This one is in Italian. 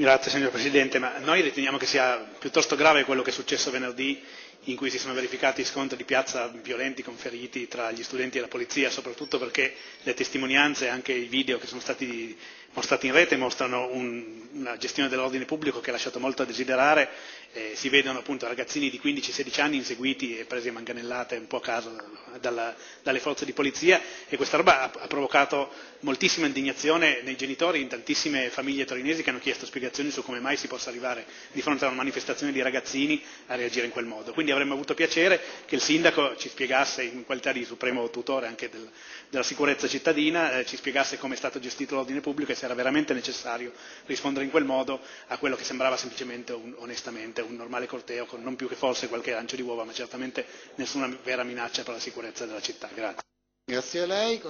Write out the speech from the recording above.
Grazie signor Presidente, ma noi riteniamo che sia piuttosto grave quello che è successo venerdì, in cui si sono verificati scontri di piazza violenti con feriti tra gli studenti e la polizia, soprattutto perché le testimonianze e anche i video che sono stati mostrati in rete mostrano una gestione dell'ordine pubblico che ha lasciato molto a desiderare. Si vedono appunto ragazzini di 15-16 anni inseguiti e presi a manganellate un po' a caso dalle forze di polizia, e questa roba ha provocato moltissima indignazione nei genitori, in tantissime famiglie torinesi che hanno chiesto spiegazioni su come mai si possa arrivare di fronte a una manifestazione di ragazzini a reagire in quel modo. Quindi avremmo avuto piacere che il sindaco ci spiegasse, in qualità di supremo tutore anche della sicurezza cittadina, ci spiegasse come è stato gestito l'ordine pubblico e se era veramente necessario rispondere in quel modo a quello che sembrava semplicemente onestamente un normale corteo con non più che forse qualche lancio di uova, ma certamente nessuna vera minaccia per la sicurezza della città. Grazie. Grazie a lei.